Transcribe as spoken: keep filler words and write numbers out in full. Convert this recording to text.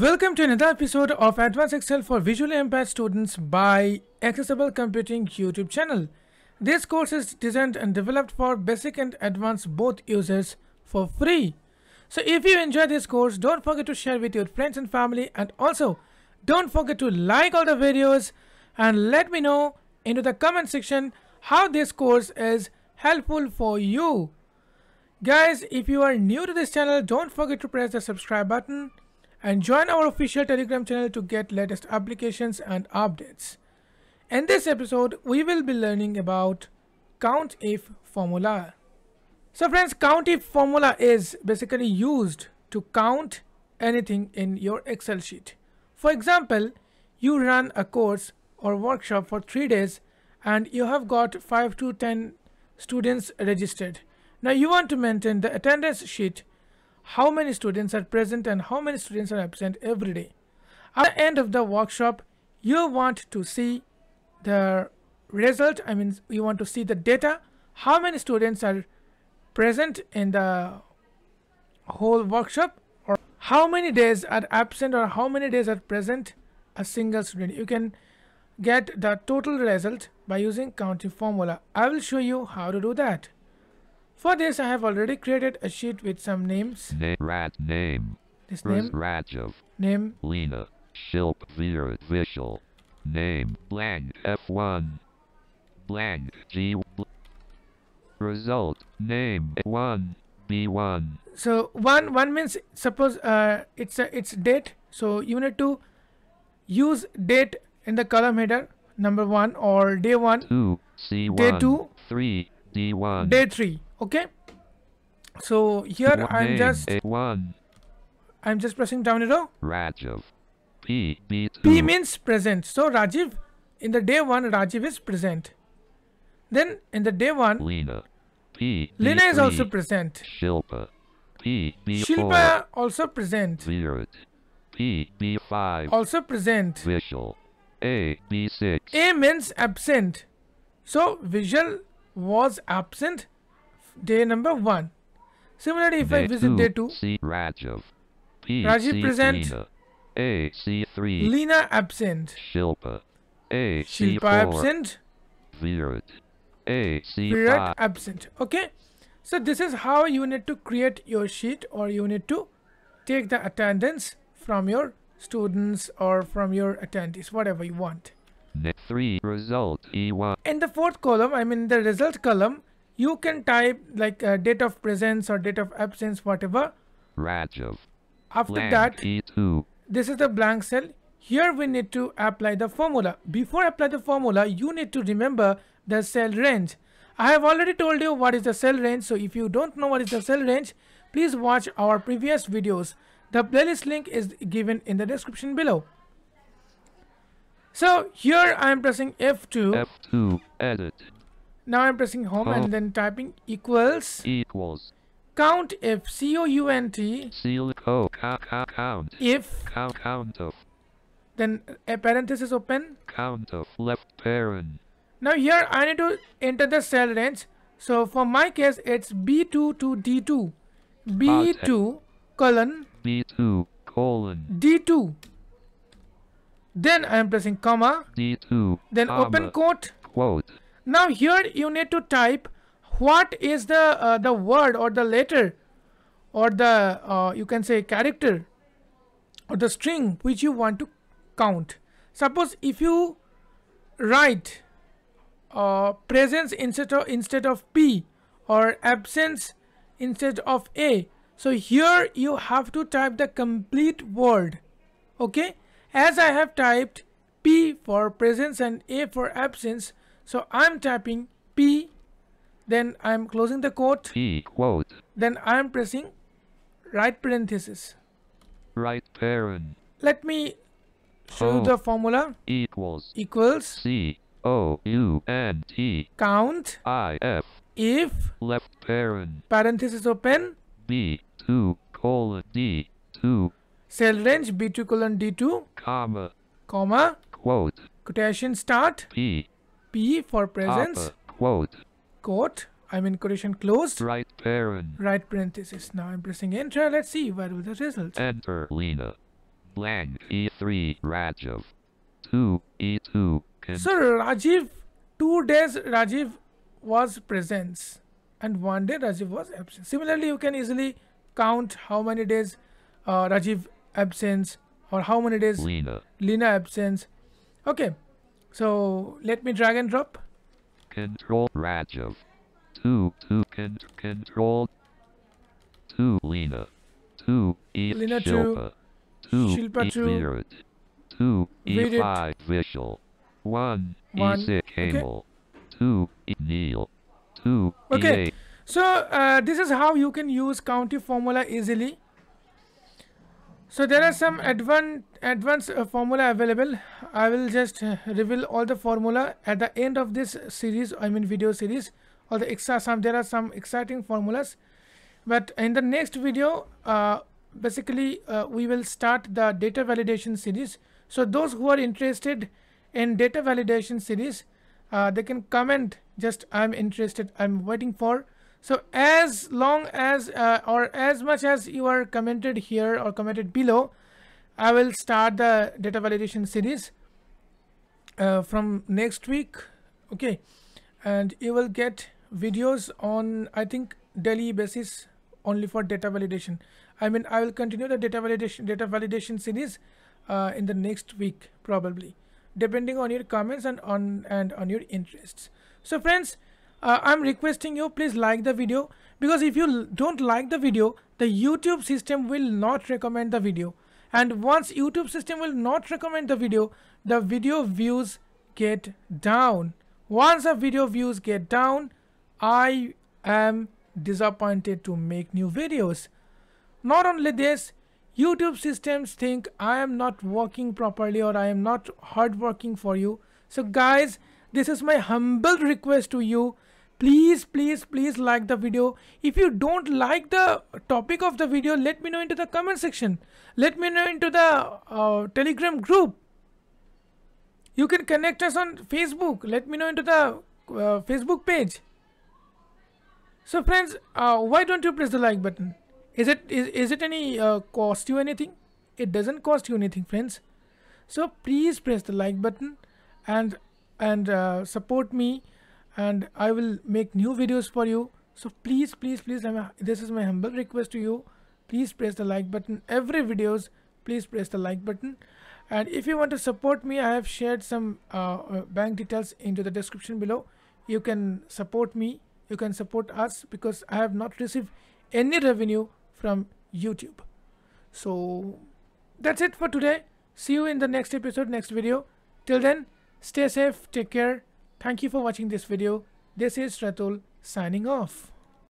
Welcome to another episode of Advanced Excel for Visually Impaired Students by Accessible Computing YouTube channel. This course is designed and developed for basic and advanced both users for free. So if you enjoy this course, don't forget to share with your friends and family, and also don't forget to like all the videos and let me know into the comment section how this course is helpful for you. Guys, if you are new to this channel, don't forget to press the subscribe button and join our official Telegram channel to get latest applications and updates. In this episode, we will be learning about COUNTIF formula. So friends, COUNTIF formula is basically used to count anything in your Excel sheet. For example, you run a course or workshop for three days and you have got five to ten students registered. Now you want to maintain the attendance sheet, how many students are present and how many students are absent every day. At the end of the workshop, you want to see the result. I mean, you want to see the data, how many students are present in the whole workshop, or how many days are absent or how many days are present a single student. You can get the total result by using COUNTIF formula. I will show you how to do that. For this, I have already created a sheet with some names. Name, rat name. This name. Rajiv. Name. Lina. Shilpa. Vishal. Name. Blank. F one. Blank. G. Result. Name. one. B one. So one one means, suppose uh, it's a, it's date. So you need to use date in the column header. Number one or day one. Two. C one. Day two. Three. D one. Day three. Okay, so here one I'm name, just one. I'm just pressing down arrow. Rajiv. P, B two. P means present. So Rajiv, in the day one, Rajiv is present. Then in the day one, Lina. P, B, Lina is also present. Shilpa. P, B four. Shilpa also present. Virat. P, B five. Also present. Vishal. A, B six. A means absent. So Vishal was absent day number one. Similarly, if day I visit two, day two, C, Rajiv, P, Rajiv C, present, Lina. A, C three, Lina absent, Shilpa, A, Shilpa C four, absent, Virat, A, C five, Virat absent. Okay, so this is how you need to create your sheet, or you need to take the attendance from your students or from your attendees, whatever you want. Net three result E one. In the fourth column, I mean the result column, you can type like uh, date of presence or date of absence, whatever. Rajiv. After blank that, E two. This is the blank cell. Here we need to apply the formula. Before apply the formula, you need to remember the cell range. I have already told you what is the cell range. So if you don't know what is the cell range, please watch our previous videos. The playlist link is given in the description below. So here I am pressing F two. F two, edit. Now I'm pressing home, home and then typing equals equals count if C O U N T seal co count if count count of, then a parenthesis open, count of left parent. Now here I need to enter the cell range. So for my case, it's B two to D two, B two colon B two colon D two. Then I am pressing comma D two, then comma, open quote quote. Now here you need to type what is the uh, the word or the letter or the uh, you can say character or the string which you want to count. Suppose if you write uh, presence instead of, instead of P, or absence instead of A. So here you have to type the complete word. Okay, as I have typed P for presence and A for absence, so I'm typing P, then I'm closing the quote, P, quote, then I'm pressing right parenthesis, right parent. Let me show o, the formula. Equals equals C O U N T count I F if left parent parenthesis open B two colon D two cell range B two colon D two comma comma quote quotation start P. P for presence. Upper, quote. Quote. I mean quotation closed. Right parent. Right parenthesis. Now I'm pressing enter. Let's see what will the result. Enter Lina. blank E three Rajiv two E two. Sir, Rajiv, two days Rajiv was presence and one day Rajiv was absent. Similarly, you can easily count how many days uh, Rajiv absence or how many days Lina. Lina absence. Okay, so let me drag and drop. Control Rajiv two two con control two Lina two E Lina Shilpa two, two Shilpa two two E five Vishal one E six cable two E Neil two E eight. Okay, so uh, this is how you can use COUNTIF formula easily. So there are some advanced advanced uh, formula available. I will just uh, reveal all the formula at the end of this series. I mean video series. All the extra some there are some exciting formulas, but in the next video, uh, basically uh, we will start the data validation series. So those who are interested in data validation series, uh, they can comment just I'm interested. I'm waiting for. So as long as uh, or as much as you are commented here or commented below, I will start the data validation series uh, from next week. Okay, and you will get videos on I think daily basis only for data validation. I mean I will continue the data validation data validation series uh, in the next week probably, depending on your comments and on and on your interests. So friends, Uh, I'm requesting you please like the video, because if you don't like the video, the YouTube system will not recommend the video, and once YouTube system will not recommend the video, the video views get down. Once the video views get down, I am disappointed to make new videos. Not only this, YouTube systems think I am not working properly or I am not hard working for you. So guys, this is my humble request to you. Please, please, please like the video. If you don't like the topic of the video, let me know into the comment section. Let me know into the uh, Telegram group. You can connect us on Facebook. Let me know into the uh, Facebook page. So friends, uh, why don't you press the like button? Is it is, is it any uh, cost you anything? It doesn't cost you anything, friends. So please press the like button and and uh, support me, and I will make new videos for you. So please, please, please, I'm, this is my humble request to you. Please press the like button every videos. Please press the like button. And if you want to support me, I have shared some uh, bank details into the description below. You can support me, you can support us, because I have not received any revenue from YouTube. So that's it for today. See you in the next episode, next video. Till then, stay safe, take care. Thank you for watching this video. This is Ratul signing off.